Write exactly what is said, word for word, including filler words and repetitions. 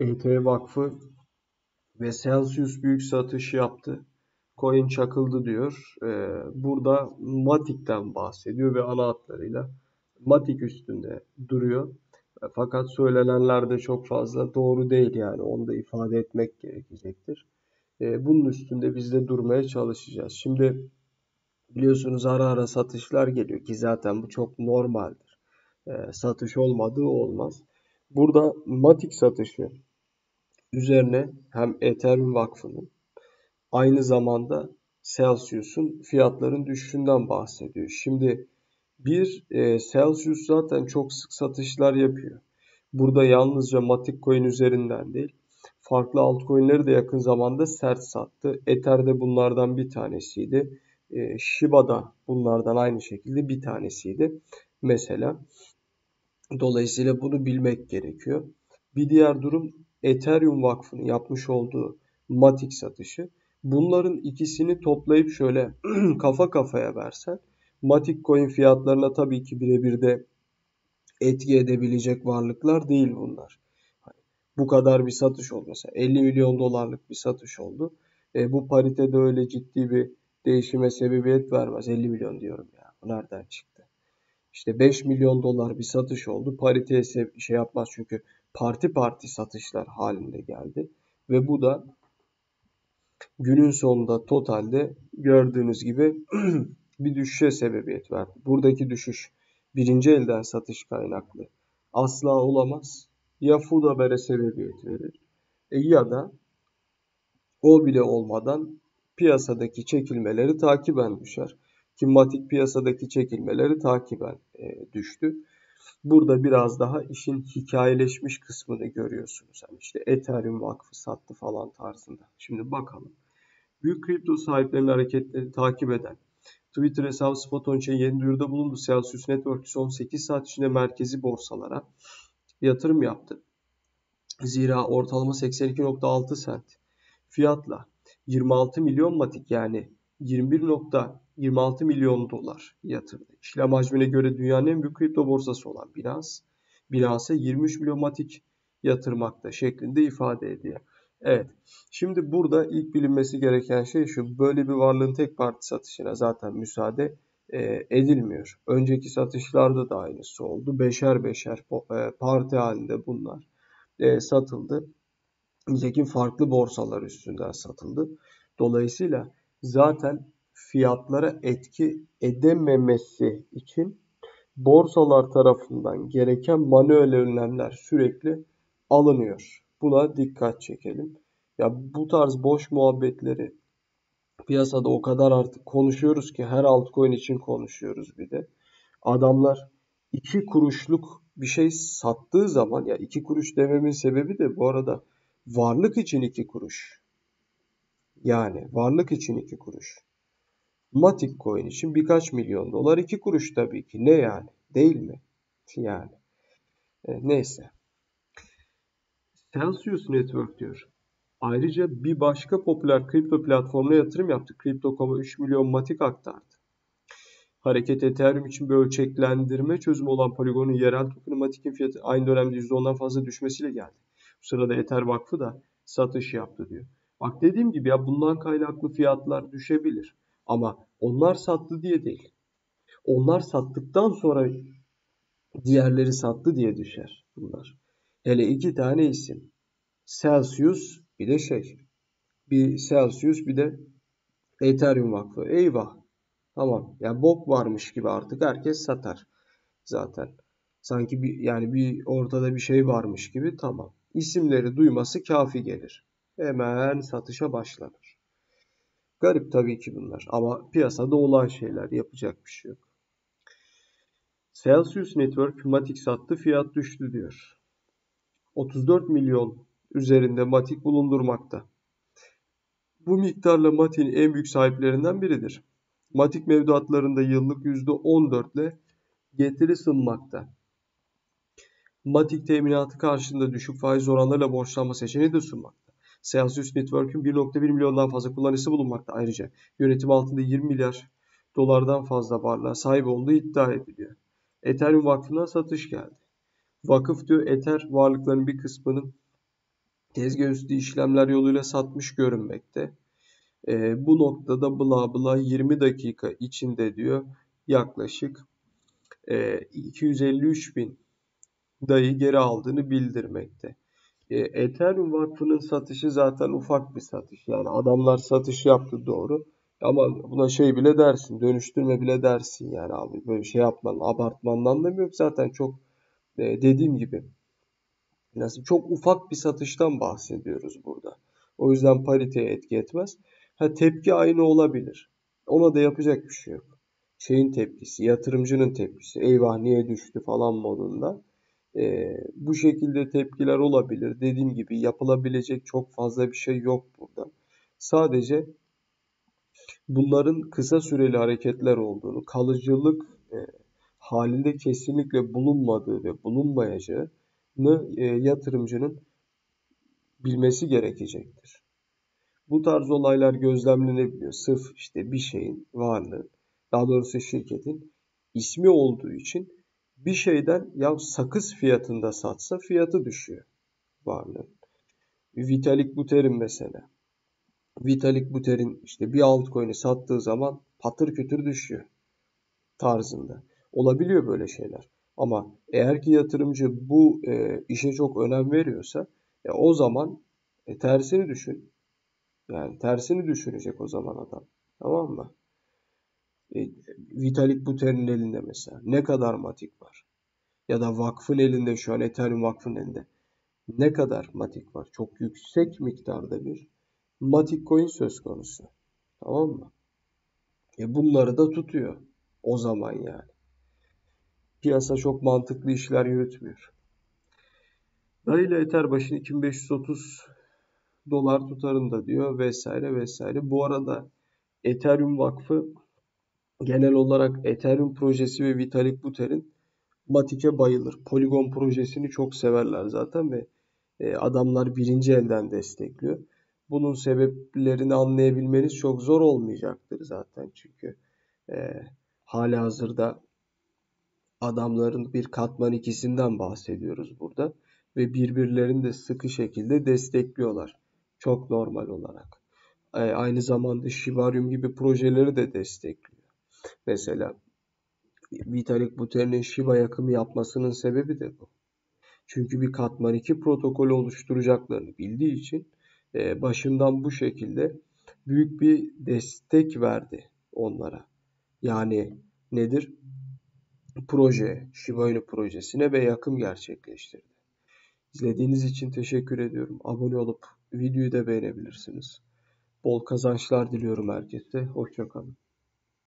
E T H Vakfı ve Celsius büyük satış yaptı. Coin çakıldı diyor. Ee, burada Matic'ten bahsediyor ve ana hatlarıyla Matic üstünde duruyor. Fakat söylenenler de çok fazla doğru değil, yani onu da ifade etmek gerekecektir. Ee, bunun üstünde biz de durmaya çalışacağız. Şimdi biliyorsunuz ara ara satışlar geliyor ki zaten bu çok normaldir. Ee, satış olmadığı olmaz. Burada Matic satışı üzerine hem Ethereum Vakfı'nın aynı zamanda Celsius'un fiyatların düşüşünden bahsediyor. Şimdi bir e, Celsius zaten çok sık satışlar yapıyor. Burada yalnızca Matic coin üzerinden değil, farklı altcoin'leri de yakın zamanda sert sattı. Ether de bunlardan bir tanesiydi. E, Shiba da bunlardan aynı şekilde bir tanesiydi mesela. Dolayısıyla bunu bilmek gerekiyor. Bir diğer durum Ethereum Vakfı'nın yapmış olduğu Matic satışı. Bunların ikisini toplayıp şöyle kafa kafaya versen, Matic coin fiyatlarına tabii ki birebir de etki edebilecek varlıklar değil bunlar. Bu kadar bir satış oldu mesela, elli milyon dolarlık bir satış oldu. E, bu paritede öyle ciddi bir değişime sebebiyet vermez. elli milyon diyorum ya, bu nereden çıktı? İşte beş milyon dolar bir satış oldu. Pariteye şey yapmaz çünkü parti parti satışlar halinde geldi. Ve bu da günün sonunda totalde gördüğünüz gibi bir düşüşe sebebiyet verdi. Buradaki düşüş birinci elden satış kaynaklı asla olamaz. Ya F U D habere sebebiyet verir e ya da o bile olmadan piyasadaki çekilmeleri takiben düşer. Ki Matic piyasadaki çekilmeleri takiben e, düştü. Burada biraz daha işin hikayeleşmiş kısmını görüyorsunuz. Yani işte Ethereum Vakfı sattı falan tarzında. Şimdi bakalım. Büyük kripto sahiplerinin hareketleri takip eden Twitter hesabı Spotonç'a yeni duyuruda bulundu. Celsius Networks on sekiz saat içinde merkezi borsalara yatırım yaptı. Zira ortalama seksen iki nokta altı sent fiyatla yirmi altı milyon Matic, yani yirmi bir nokta yirmi altı milyon dolar yatırdı. İşlem hacmine göre dünyanın en büyük kripto borsası olan Binance, Binance'e yirmi üç milyon Matic yatırmakta şeklinde ifade ediyor. Evet, şimdi burada ilk bilinmesi gereken şey şu: böyle bir varlığın tek parti satışına zaten müsaade edilmiyor. Önceki satışlarda da aynısı oldu. Beşer beşer parti halinde bunlar satıldı. Nitekim farklı borsalar üstünden satıldı. Dolayısıyla zaten fiyatlara etki edememesi için borsalar tarafından gereken manuel önlemler sürekli alınıyor. Buna dikkat çekelim. Ya bu tarz boş muhabbetleri piyasada o kadar artık konuşuyoruz ki, her altcoin için konuşuyoruz bir de. Adamlar iki kuruşluk bir şey sattığı zaman, ya iki kuruş dememin sebebi de bu arada varlık için iki kuruş. Yani varlık için iki kuruş. Matic coin için birkaç milyon dolar iki kuruş tabii ki. Ne yani? Değil mi? Yani. E, neyse. Celsius Network diyor. Ayrıca bir başka popüler kripto platformuna yatırım yaptı. Kripto nokta com'a üç milyon Matic aktardı. Hareket Ethereum için bir ölçeklendirme çözümü olan Polygon'un yerel tokenı Matic'in fiyatı aynı dönemde yüzde ondan fazla düşmesiyle geldi. Bu sırada Ether Vakfı da satış yaptı diyor. Bak dediğim gibi ya, bundan kaynaklı fiyatlar düşebilir. Ama onlar sattı diye değil. Onlar sattıktan sonra diğerleri sattı diye düşer bunlar. Hele iki tane isim. Celsius bir de şey. Bir Celsius bir de Ethereum Vakfı. Eyvah. Tamam. Yani bok varmış gibi artık herkes satar. Zaten. Sanki bir, yani bir ortada bir şey varmış gibi. Tamam. İsimleri duyması kafi gelir. Hemen satışa başlanır. Garip tabii ki bunlar, ama piyasada olan şeyler, yapacak bir şey yok. Celsius Network Matic sattı, fiyat düştü diyor. otuz dört milyon üzerinde Matic bulundurmakta. Bu miktarla Matic'in en büyük sahiplerinden biridir. Matic mevduatlarında yıllık yüzde on dört ile getiri sunmakta. Matic teminatı karşılığında düşük faiz oranlarıyla borçlanma seçeneği de sunmakta. Celsius Network'ün bir nokta bir milyondan fazla kullanıcısı bulunmakta. Ayrıca yönetim altında yirmi milyar dolardan fazla varlığa sahip olduğu iddia ediliyor. Ethereum Vakfı'na satış geldi. Vakıf diyor, Ether varlıklarının bir kısmının tezgahüstü işlemler yoluyla satmış görünmekte. E, bu noktada bla bla yirmi dakika içinde diyor yaklaşık e, iki yüz elli üç bin D A I'yi geri aldığını bildirmekte. E, Ethereum Vakfı'nın satışı zaten ufak bir satış. Yani adamlar satış yaptı doğru. Ama buna şey bile dersin, dönüştürme bile dersin yani abi. Böyle şey yapmanın, abartmanın anlamı yok. Zaten çok e, dediğim gibi nasıl çok ufak bir satıştan bahsediyoruz burada. O yüzden pariteye etki etmez. Ha, tepki aynı olabilir. Ona da yapacak bir şey yok. Şeyin tepkisi, yatırımcının tepkisi. Eyvah niye düştü falan modunda. Ee, bu şekilde tepkiler olabilir. Dediğim gibi yapılabilecek çok fazla bir şey yok burada. Sadece bunların kısa süreli hareketler olduğunu, kalıcılık e, halinde kesinlikle bulunmadığı ve bulunmayacağını e, yatırımcının bilmesi gerekecektir. Bu tarz olaylar gözlemlenebiliyor. Sırf işte bir şeyin varlığı, daha doğrusu şirketin ismi olduğu için bir şeyden ya sakız fiyatında satsa fiyatı düşüyor varlığın. Vitalik Buterin mesela. Vitalik Buterin işte bir altcoin'i sattığı zaman patır kütür düşüyor tarzında. Olabiliyor böyle şeyler. Ama eğer ki yatırımcı bu e, işe çok önem veriyorsa e, o zaman e, tersini düşün. Yani tersini düşünecek o zaman adam. Tamam mı? E, Vitalik Buterin elinde mesela ne kadar Matic var? Ya da vakfın elinde, şu an Ethereum Vakfı'nın elinde ne kadar Matic var? Çok yüksek miktarda bir Matic coin söz konusu. Tamam mı? E bunları da tutuyor. O zaman yani. Piyasa çok mantıklı işler yürütmüyor. D A I ile Ether başına iki bin beş yüz otuz dolar tutarında diyor vesaire vesaire. Bu arada Ethereum Vakfı genel olarak Ethereum projesi ve Vitalik Buterin Matic'e bayılır. Polygon projesini çok severler zaten ve adamlar birinci elden destekliyor. Bunun sebeplerini anlayabilmeniz çok zor olmayacaktır zaten. Çünkü e, hala hazırda adamların bir katman ikisinden bahsediyoruz burada. Ve birbirlerini de sıkı şekilde destekliyorlar. Çok normal olarak. E, aynı zamanda Shibarium gibi projeleri de destekliyor. Mesela Vitalik Buterin'in Shiba yakımı yapmasının sebebi de bu. Çünkü bir katman iki protokolü oluşturacaklarını bildiği için başından bu şekilde büyük bir destek verdi onlara. Yani nedir? Proje, Shiba Inu projesine ve yakım gerçekleştirdi. İzlediğiniz için teşekkür ediyorum. Abone olup videoyu da beğenebilirsiniz. Bol kazançlar diliyorum herkese. Hoşça kalın.